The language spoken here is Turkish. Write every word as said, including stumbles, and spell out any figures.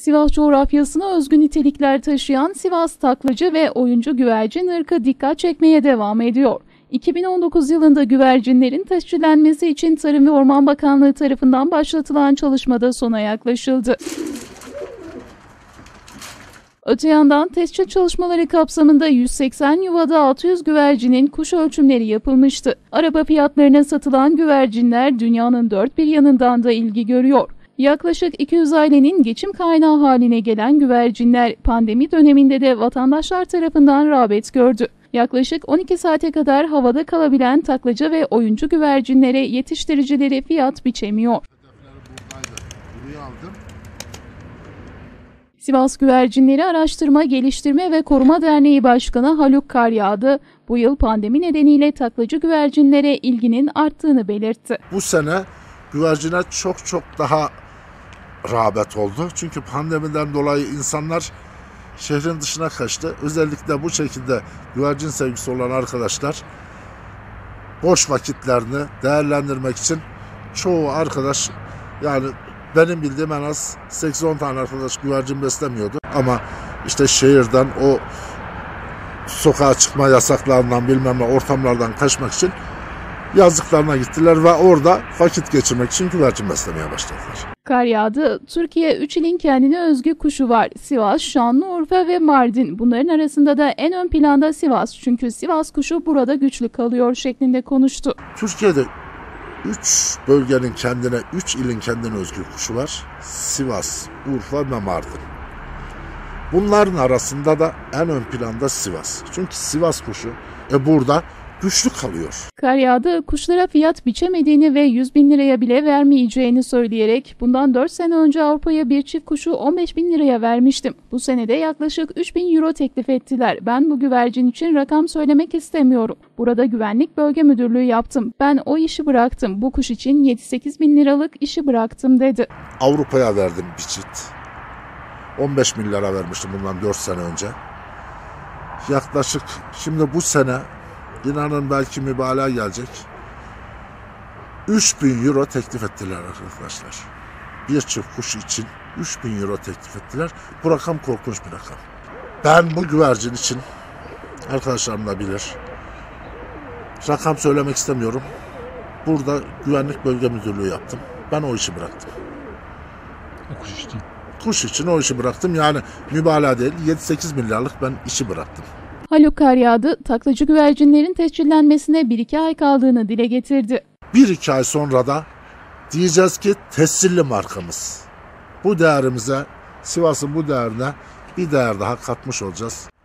Sivas coğrafyasına özgü nitelikler taşıyan Sivas taklacı ve oyuncu güvercin ırkı dikkat çekmeye devam ediyor. iki bin on dokuz yılında güvercinlerin tescillenmesi için Tarım ve Orman Bakanlığı tarafından başlatılan çalışmada sona yaklaşıldı. Öte yandan tescil çalışmaları kapsamında yüz seksen yuvada altı yüz güvercinin kuş ölçümleri yapılmıştı. Araba fiyatlarına satılan güvercinler dünyanın dört bir yanından da ilgi görüyor. Yaklaşık iki yüz ailenin geçim kaynağı haline gelen güvercinler pandemi döneminde de vatandaşlar tarafından rağbet gördü. Yaklaşık on iki saate kadar havada kalabilen taklaca ve oyuncu güvercinlere yetiştiricileri fiyat biçemiyor. Sivas Güvercinleri Araştırma, Geliştirme ve Koruma Derneği Başkanı Haluk Karyağdı, bu yıl pandemi nedeniyle taklacı güvercinlere ilginin arttığını belirtti. Bu sene güvercine çok çok daha rağbet oldu. Çünkü pandemiden dolayı insanlar şehrin dışına kaçtı. Özellikle bu şekilde güvercin sevgisi olan arkadaşlar boş vakitlerini değerlendirmek için çoğu arkadaş, yani benim bildiğim en az sekiz on tane arkadaş güvercin beslemiyordu. Ama işte şehirden, o sokağa çıkma yasaklarından, bilmem ne ortamlardan kaçmak için yazlıklarına gittiler ve orada vakit geçirmek için güvercin beslemeye başladılar. Karyağdı, Türkiye üç ilin kendine özgü kuşu var. Sivas, Şanlıurfa ve Mardin. Bunların arasında da en ön planda Sivas. Çünkü Sivas kuşu burada güçlü kalıyor şeklinde konuştu. Türkiye'de üç bölgenin kendine, üç ilin kendine özgü kuşu var. Sivas, Urfa ve Mardin. Bunların arasında da en ön planda Sivas. Çünkü Sivas kuşu e, burada güçlü kalıyor. Karyağdı, kuşlara fiyat biçemediğini ve yüz bin liraya bile vermeyeceğini söyleyerek, bundan dört sene önce Avrupa'ya bir çift kuşu on beş bin liraya vermiştim. Bu senede yaklaşık üç bin euro teklif ettiler. Ben bu güvercin için rakam söylemek istemiyorum. Burada güvenlik bölge müdürlüğü yaptım. Ben o işi bıraktım. Bu kuş için yedi sekiz bin liralık işi bıraktım dedi. Avrupa'ya verdim bir çift. on beş bin lira vermiştim bundan dört sene önce. Yaklaşık şimdi bu sene, İnanın belki mübalağa gelecek, üç bin euro teklif ettiler arkadaşlar. Bir çift kuş için üç bin euro teklif ettiler. Bu rakam korkunç bir rakam. Ben bu güvercin için, arkadaşlarım da bilir, rakam söylemek istemiyorum. Burada güvenlik bölge müdürlüğü yaptım. Ben o işi bıraktım. O kuş için? Kuş için o işi bıraktım. Yani mübalağa değil, yedi sekiz bin liralık ben işi bıraktım. Haluk Karyağdı, taklacı güvercinlerin tescillenmesine bir iki ay kaldığını dile getirdi. bir iki ay sonra da diyeceğiz ki tescilli markamız. Bu değerimize, Sivas'ın bu değerine bir değer daha katmış olacağız.